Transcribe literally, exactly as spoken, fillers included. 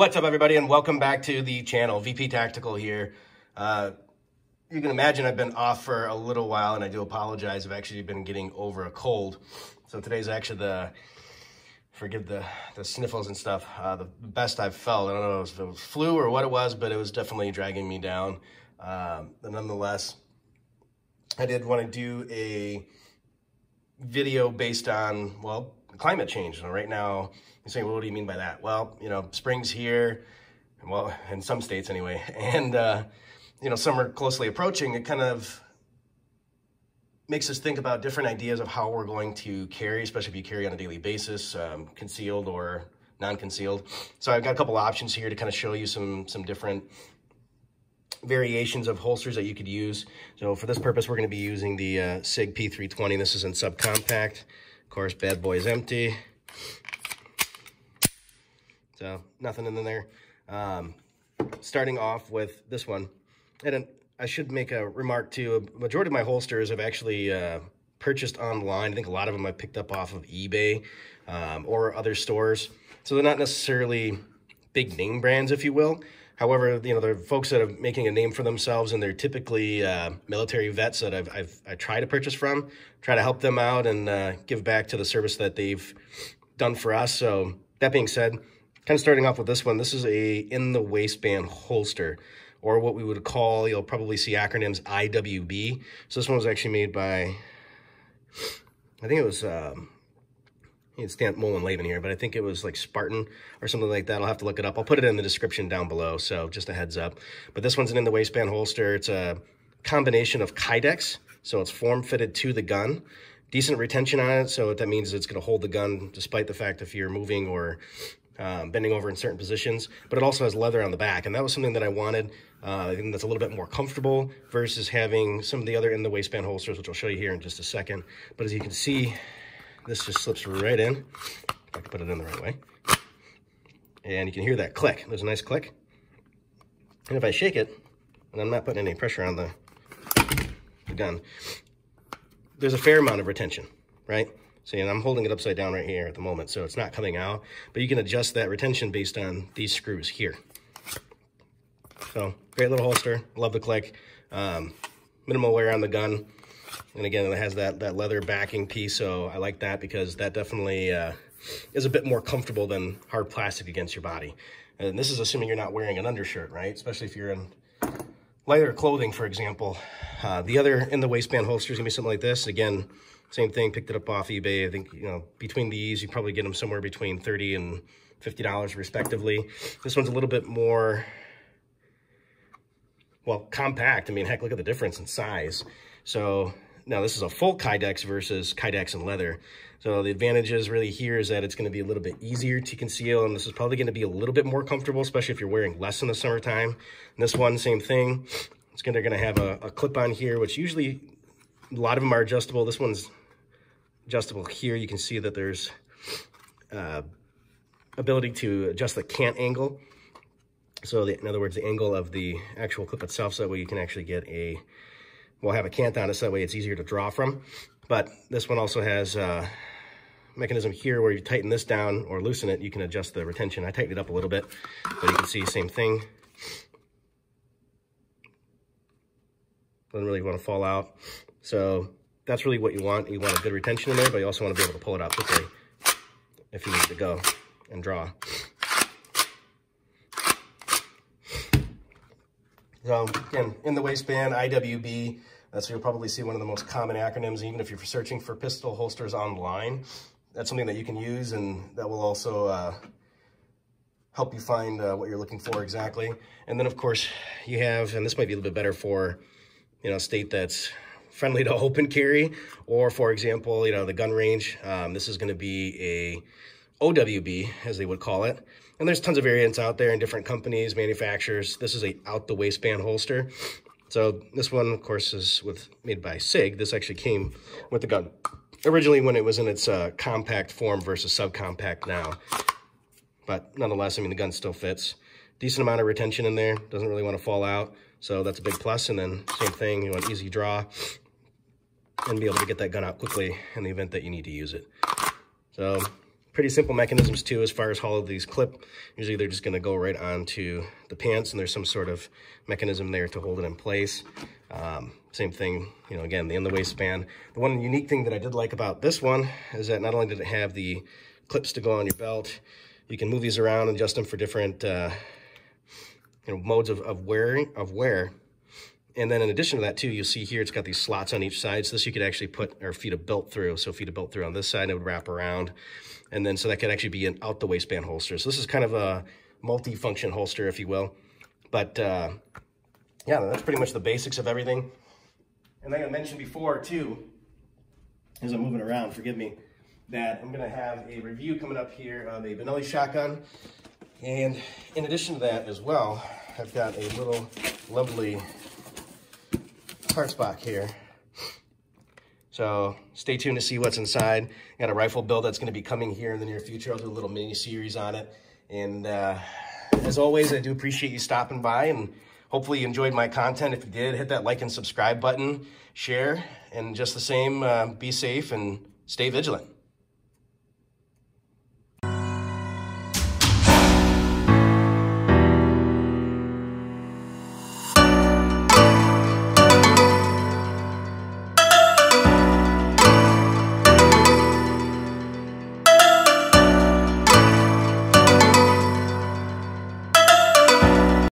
What's up, everybody, and welcome back to the channel. V P Tactical here. Uh, you can imagine I've been off for a little while, and I do apologize. I've actually been getting over a cold. So today's actually the, forgive the, the sniffles and stuff, uh, the best I've felt. I don't know if it was flu or what it was, but it was definitely dragging me down. Um, but nonetheless, I did want to do a video based on, well, climate change. And right now, you're saying, well, what do you mean by that? Well, you know, spring's here, well, in some states anyway, and, uh, you know, summer closely approaching. It kind of makes us think about different ideas of how we're going to carry, especially if you carry on a daily basis, um, concealed or non-concealed. So I've got a couple options here to kind of show you some, some different variations of holsters that you could use. So for this purpose, we're going to be using the uh, SIG P three twenty. This is in subcompact. Of course, bad boy's empty, so nothing in there. Um, starting off with this one, and I should make a remark too. A majority of my holsters I've actually uh, purchased online. I think a lot of them I picked up off of eBay um, or other stores, so they're not necessarily big name brands, if you will. However, you know, they're folks that are making a name for themselves, and they're typically uh, military vets that I've, I've I try to purchase from, try to help them out, and uh, give back to the service that they've done for us. So that being said, kind of starting off with this one, this is a in the waistband holster, or what we would call, you'll probably see acronyms, I W B. So this one was actually made by, I think it was, um, it's Dan Mullen-Laban here, but I think it was like Spartan or something like that. I'll have to look it up. I'll put it in the description down below, so just a heads up. But this one's an in-the-waistband holster. It's a combination of Kydex, so it's form-fitted to the gun. Decent retention on it, so what that means is it's going to hold the gun despite the fact if you're moving or um, bending over in certain positions. But it also has leather on the back, and that was something that I wanted. Uh, I think that's a little bit more comfortable versus having some of the other in-the-waistband holsters, which I'll show you here in just a second. But as you can see, this just slips right in. If I can put it in the right way. And you can hear that click. There's a nice click. And if I shake it, and I'm not putting any pressure on the, the gun, there's a fair amount of retention, right? So, and I'm holding it upside down right here at the moment, so it's not coming out. But you can adjust that retention based on these screws here. So, great little holster. Love the click. Um, minimal wear on the gun. And again, it has that, that leather backing piece, so I like that because that definitely uh, is a bit more comfortable than hard plastic against your body. And this is assuming you're not wearing an undershirt, right? Especially if you're in lighter clothing, for example. Uh, the other in the waistband holster is going to be something like this. Again, same thing, picked it up off eBay. I think, you know, between these, you probably get them somewhere between thirty dollars and fifty dollars respectively. This one's a little bit more, well, compact. I mean, heck, look at the difference in size. So now this is a full Kydex versus Kydex and leather. So the advantages really here is that it's going to be a little bit easier to conceal, and this is probably going to be a little bit more comfortable, especially if you're wearing less in the summertime. And this one, same thing. It's going to, going to have a, a clip on here, which usually a lot of them are adjustable. This one's adjustable here. You can see that there's uh, ability to adjust the cant angle. So the, in other words, the angle of the actual clip itself, so that way you can actually get a, we'll have a cant on it, so that way it's easier to draw from. But this one also has a mechanism here where you tighten this down or loosen it, you can adjust the retention. I tightened it up a little bit, but you can see same thing. Doesn't really want to fall out. So that's really what you want. You want a good retention in there, but you also want to be able to pull it out quickly if you need to go and draw. So again, in the waistband, I W B, that's where you'll probably see one of the most common acronyms, even if you're searching for pistol holsters online. That's something that you can use, and that will also uh, help you find uh, what you're looking for exactly. And then, of course, you have, and this might be a little bit better for, you know, a state that's friendly to open carry, or, for example, you know, the gun range. Um, this is going to be a O W B, as they would call it. And there's tons of variants out there in different companies, manufacturers. This is a out the waistband holster. So this one, of course, is with made by SIG. This actually came with the gun originally when it was in its uh, compact form versus subcompact now. But nonetheless, I mean, the gun still fits. Decent amount of retention in there. Doesn't really want to fall out. So that's a big plus. And then same thing, you want easy draw and be able to get that gun out quickly in the event that you need to use it. So Pretty simple mechanisms too as far as how these clip. Usually they're just going to go right onto the pants, and there's some sort of mechanism there to hold it in place. Um, same thing, you know, again, the in the waistband. The one unique thing that I did like about this one is that not only did it have the clips to go on your belt, you can move these around and adjust them for different uh, you know, modes of, of wearing of wear. And then in addition to that too, you'll see here it's got these slots on each side. So this you could actually put our feet of belt through. So feet of belt through on this side, and it would wrap around. And then so that could actually be an out the waistband holster. So this is kind of a multi-function holster, if you will. But uh, yeah, that's pretty much the basics of everything. And like I mentioned before too, as I'm moving around, forgive me, that I'm gonna have a review coming up here of a Benelli shotgun. And in addition to that as well, I've got a little lovely parts box here. So stay tuned to see what's inside. Got a rifle build that's going to be coming here in the near future. I'll do a little mini series on it. And uh, as always, I do appreciate you stopping by, and hopefully you enjoyed my content. If you did, hit that like and subscribe button, share, and just the same, uh, be safe and stay vigilant.